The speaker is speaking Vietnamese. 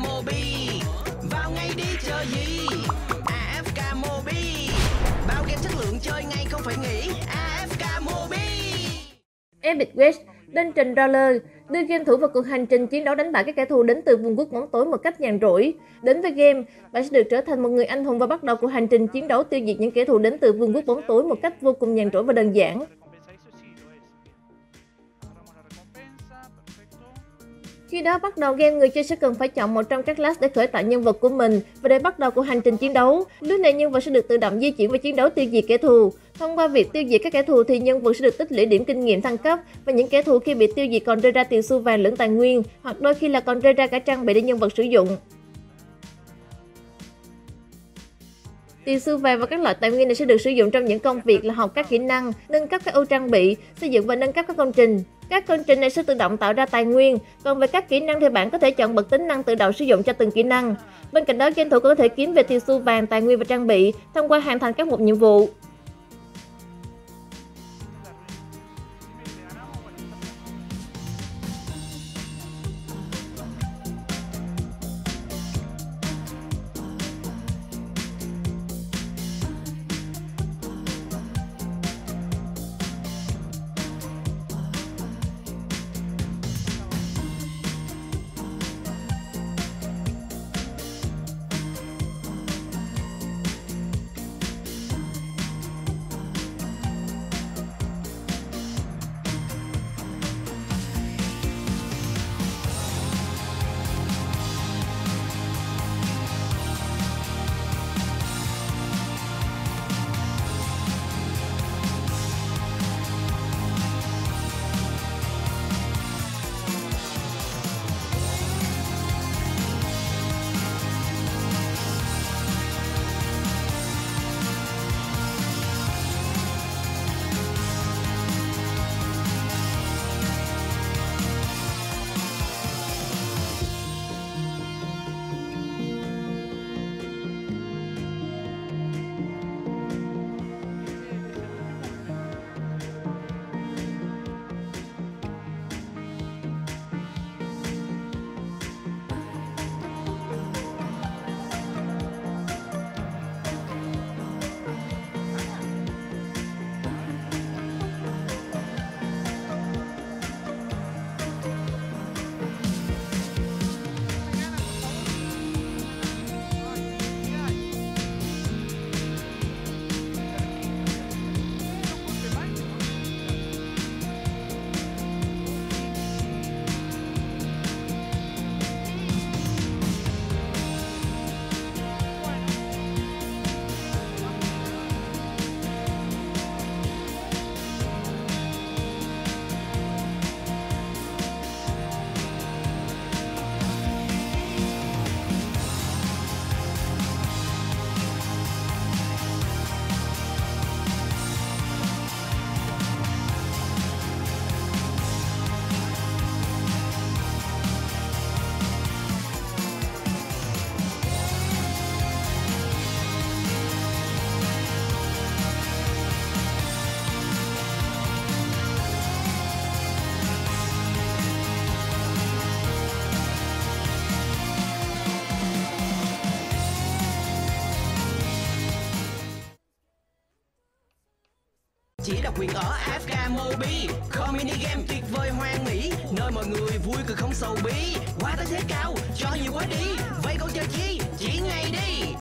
AFKMobi, vào ngay đi chờ gì. AFKMobi, bao game chất lượng chơi ngay không phải nghĩ. AFKMobi. Epic Quest: Dungeon Crawler đưa game thủ vào cuộc hành trình chiến đấu đánh bại các kẻ thù đến từ vùng quốc bóng tối một cách nhàn rỗi. Đến với game, bạn sẽ được trở thành một người anh hùng và bắt đầu cuộc hành trình chiến đấu tiêu diệt những kẻ thù đến từ vương quốc bóng tối một cách vô cùng nhàn rỗi và đơn giản. Khi đó bắt đầu game, người chơi sẽ cần phải chọn một trong các class để khởi tạo nhân vật của mình và để bắt đầu cuộc hành trình chiến đấu. Lúc này nhân vật sẽ được tự động di chuyển và chiến đấu tiêu diệt kẻ thù. Thông qua việc tiêu diệt các kẻ thù thì nhân vật sẽ được tích lũy điểm kinh nghiệm thăng cấp, và những kẻ thù khi bị tiêu diệt còn rơi ra tiền xu vàng lẫn tài nguyên, hoặc đôi khi là còn rơi ra cả trang bị để nhân vật sử dụng. Tiền xu vàng và các loại tài nguyên này sẽ được sử dụng trong những công việc là học các kỹ năng, nâng cấp các ưu trang bị, xây dựng và nâng cấp các công trình. Các công trình này sẽ tự động tạo ra tài nguyên, còn về các kỹ năng thì bạn có thể chọn bật tính năng tự động sử dụng cho từng kỹ năng. Bên cạnh đó, game thủ có thể kiếm về tiền xu vàng, tài nguyên và trang bị thông qua hoàn thành các mục nhiệm vụ. Chỉ độc quyền ở AFKMobi, mini game tuyệt vời hoang mỹ, nơi mọi người vui cười không sầu bí. Quá tới thế cao, cho nhiều quá đi, vậy còn chờ chi?